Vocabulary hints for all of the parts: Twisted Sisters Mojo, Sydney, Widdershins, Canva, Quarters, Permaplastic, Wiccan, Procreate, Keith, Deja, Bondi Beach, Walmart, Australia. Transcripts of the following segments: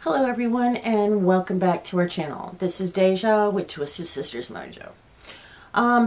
Hello everyone and welcome back to our channel. This is Deja with Twisted Sisters Mojo.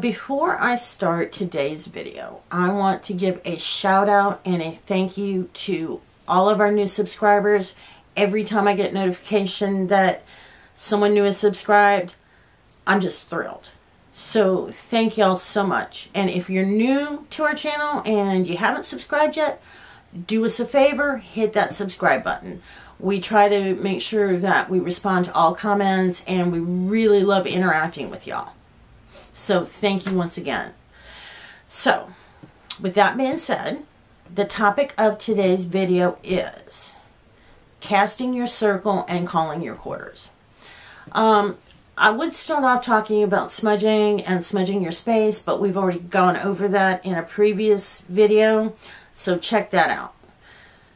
Before I start today's video, I want to give a shout out and a thank you to all of our new subscribers. Every time I get notification that someone new is subscribed, I'm just thrilled. So thank y'all so much. And if you're new to our channel and you haven't subscribed yet, do us a favor, hit that subscribe button. We try to make sure that we respond to all comments and we really love interacting with y'all. So thank you once again. So with that being said, the topic of today's video is casting your circle and calling your quarters. I would start off talking about smudging and smudging your space, but we've already gone over that in a previous video. So check that out.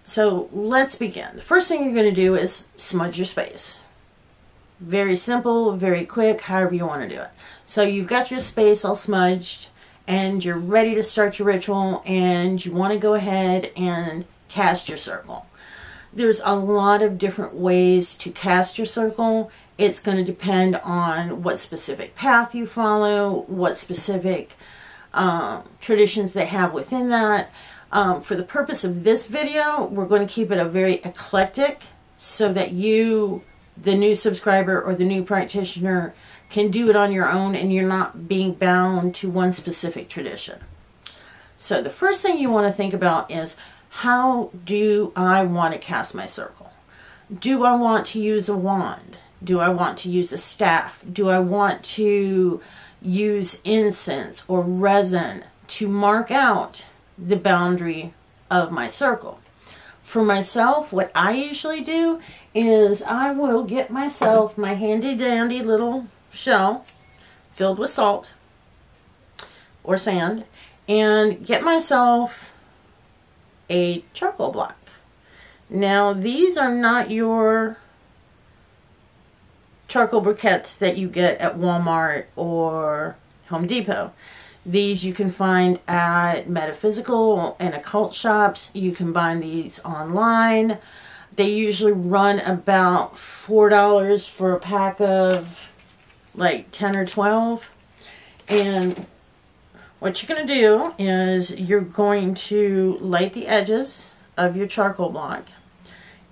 So let's begin. The first thing you're going to do is smudge your space. Very simple, very quick, however you want to do it. So you've got your space all smudged and you're ready to start your ritual and you want to go ahead and cast your circle. There's a lot of different ways to cast your circle. It's going to depend on what specific path you follow, what specific traditions they have within that. For the purpose of this video, we're going to keep it a very eclectic so that you, the new subscriber or the new practitioner, can do it on your own and you're not being bound to one specific tradition. So the first thing you want to think about is, how do I want to cast my circle? Do I want to use a wand? Do I want to use a staff? Do I want to use incense or resin to mark out the boundary of my circle? For myself, what I usually do is I will get myself my handy dandy little shell filled with salt or sand and get myself a charcoal block. Now these are not your charcoal briquettes that you get at Walmart or Home Depot. These you can find at metaphysical and occult shops. You can buy these online. They usually run about $4 for a pack of like 10 or 12. And what you're going to do is you're going to light the edges of your charcoal block.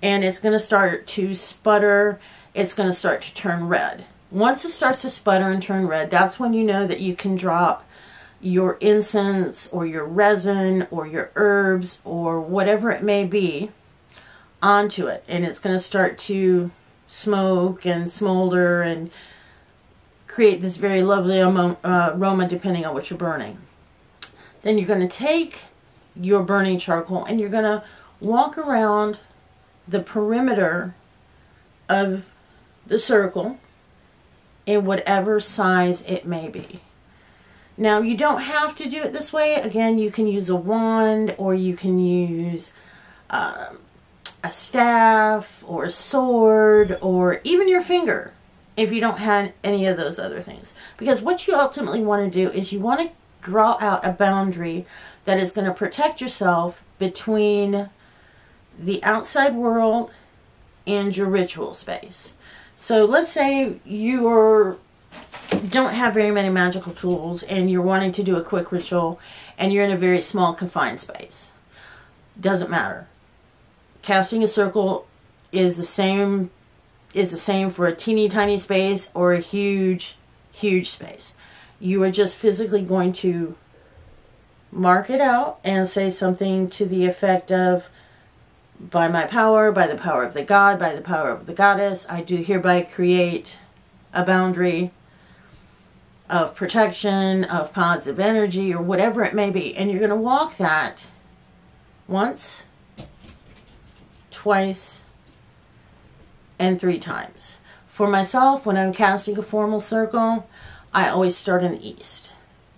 And it's going to start to sputter. It's going to start to turn red. Once it starts to sputter and turn red, that's when you know that you can drop your incense or your resin or your herbs or whatever it may be onto it, and it's going to start to smoke and smolder and create this very lovely aroma depending on what you're burning. Then you're going to take your burning charcoal and you're going to walk around the perimeter of the circle in whatever size it may be. Now, you don't have to do it this way. Again, you can use a wand or you can use a staff or a sword or even your finger if you don't have any of those other things. Because what you ultimately want to do is you want to draw out a boundary that is going to protect yourself between the outside world and your ritual space. So let's say you're don't have very many magical tools and you're wanting to do a quick ritual and you're in a very small confined space. Doesn't matter. Casting a circle is the same for a teeny tiny space or a huge space. You are just physically going to mark it out and say something to the effect of, by my power, by the power of the god, by the power of the goddess, I do hereby create a boundary of protection, of positive energy, or whatever it may be. And you're going to walk that once, twice, and three times. For myself, when I'm casting a formal circle, I always start in the east.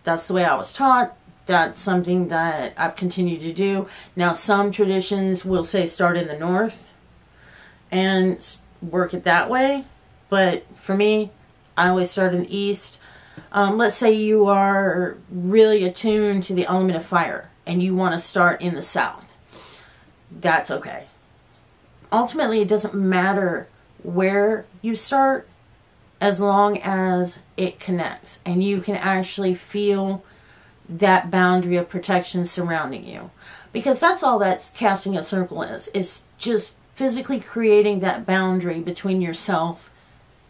That's the way I was taught. That's something that I've continued to do. Now, some traditions will say start in the north and work it that way. But for me, I always start in the east. Let's say you are really attuned to the element of fire and you want to start in the south. that's okay. Ultimately, it doesn't matter where you start as long as it connects and you can actually feel that boundary of protection surrounding you. Because that's all that casting a circle is. It's just physically creating that boundary between yourself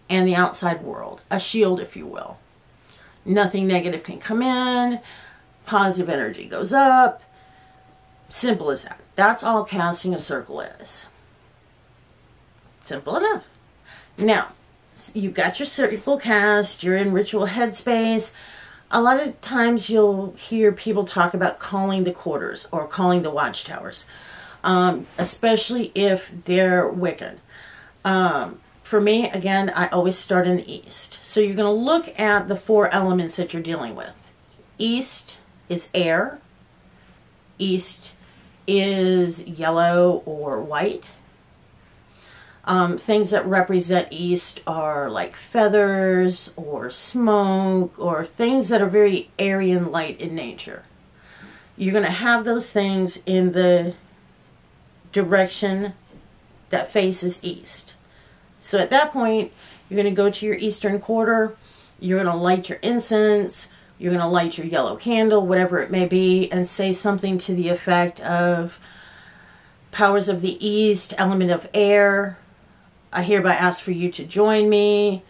and the outside world. A shield, if you will. Nothing negative can come in. Positive energy goes up. Simple as that. That's all casting a circle is. Simple enough. Now, you've got your circle cast. You're in ritual headspace. A lot of times you'll hear people talk about calling the quarters or calling the watchtowers, especially if they're Wiccan. For me, again, I always start in the east. So you're going to look at the four elements that you're dealing with. East is air. East is yellow or white. Things that represent east are like feathers or smoke or things that are very airy and light in nature. You're going to have those things in the direction that faces east. So at that point, you're going to go to your eastern quarter. You're going to light your incense. You're going to light your yellow candle, whatever it may be, and say something to the effect of powers of the east, element of air, I hereby ask for you to join me.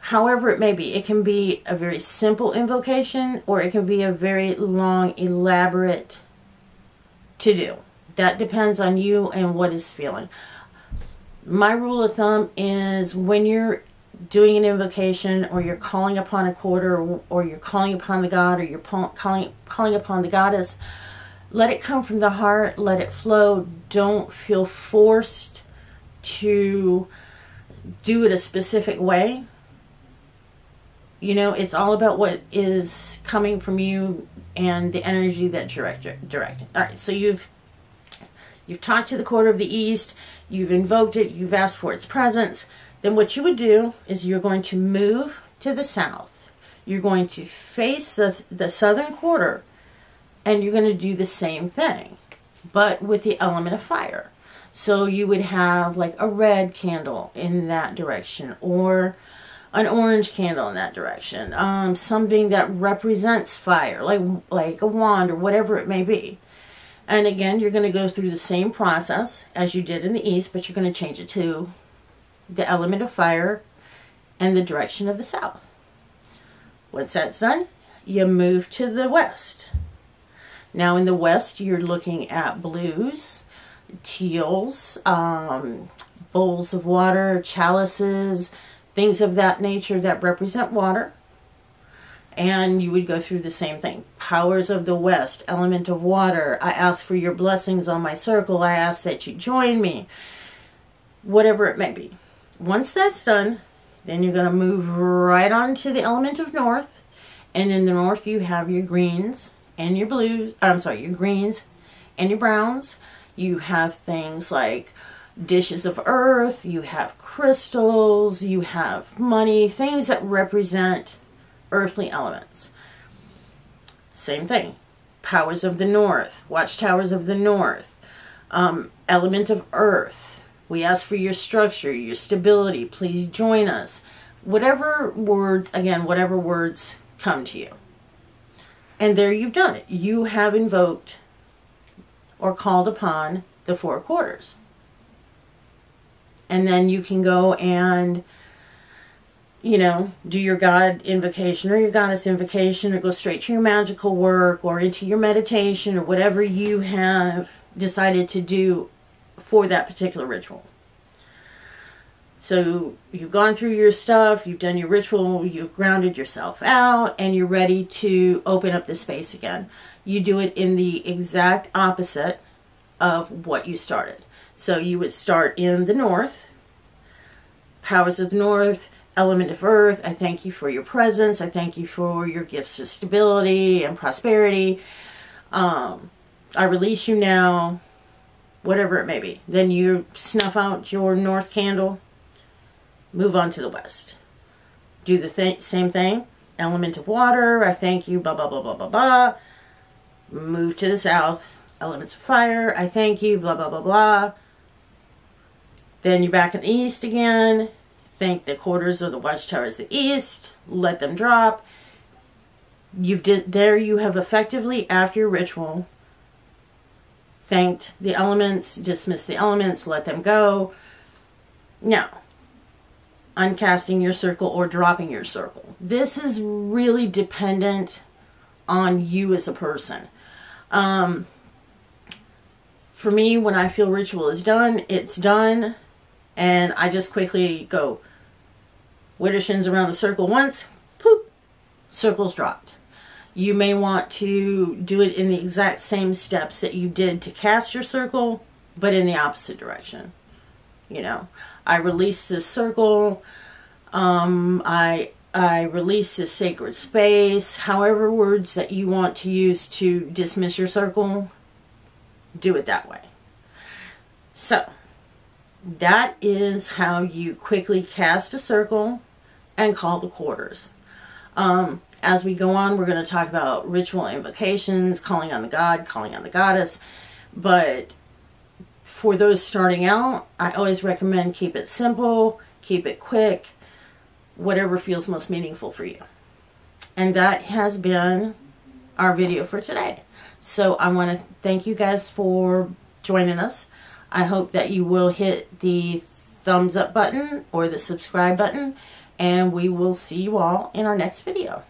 However it may be. It can be a very simple invocation or it can be a very long, elaborate to-do. That depends on you and what is feeling. My rule of thumb is when you're doing an invocation or you're calling upon a quarter or you're calling upon the god or you're calling upon the goddess, let it come from the heart. Let it flow. Don't feel forced to do it a specific way. You know, it's all about what is coming from you and the energy that you're directing. All right, so you've talked to the quarter of the east, you've invoked it, you've asked for its presence. Then what you would do is you're going to move to the south. You're going to face the southern quarter and you're going to do the same thing, but with the element of fire. So you would have like a red candle in that direction or an orange candle in that direction. Something that represents fire, like a wand or whatever it may be. And again, you're going to go through the same process as you did in the east, but you're going to change it to the element of fire and the direction of the south. Once that's done, you move to the west. Now in the west, you're looking at blues, teals, bowls of water, chalices, things of that nature that represent water. And you would go through the same thing. Powers of the west, element of water. I ask for your blessings on my circle. I ask that you join me. Whatever it may be. Once that's done, then you're going to move right on to the element of north. And in the north, you have your greens and your blues. I'm sorry, your greens and your browns. You have things like dishes of earth, you have crystals, you have money, things that represent earthly elements. Same thing. Powers of the north, watchtowers of the north, element of earth. We ask for your structure, your stability, please join us. Whatever words, again, whatever words come to you. And there you've done it. You have invoked or called upon the four quarters. And then you can go and, you know, do your god invocation or your goddess invocation or go straight to your magical work or into your meditation or whatever you have decided to do for that particular ritual. So you've gone through your stuff, you've done your ritual, you've grounded yourself out, and you're ready to open up the space again. You do it in the exact opposite of what you started. So you would start in the north, powers of the north, element of earth, I thank you for your presence, I thank you for your gifts of stability and prosperity, I release you now, whatever it may be. Then you snuff out your north candle, move on to the west. Do the same thing, element of water, I thank you, blah, blah, blah, blah, blah, blah. Move to the south, elements of fire, I thank you, blah, blah, blah, blah. Then you're back in the east again. Thank the quarters of the watchtowers of the east. Let them drop. You have effectively, after your ritual, thanked the elements, dismissed the elements, let them go. Now, uncasting your circle or dropping your circle. This is really dependent on you as a person. For me, when I feel ritual is done, it's done. And I just quickly go Widdershins around the circle once, poop, circle's dropped. You may want to do it in the exact same steps that you did to cast your circle, but in the opposite direction. You know, I release this circle, I release this sacred space, however words that you want to use to dismiss your circle, do it that way. So, that is how you quickly cast a circle and call the quarters. As we go on, we're going to talk about ritual invocations, calling on the god, calling on the goddess. But for those starting out, I always recommend keep it simple, keep it quick, whatever feels most meaningful for you. And that has been our video for today. So I want to thank you guys for joining us. I hope that you will hit the thumbs up button or the subscribe button, and we will see you all in our next video.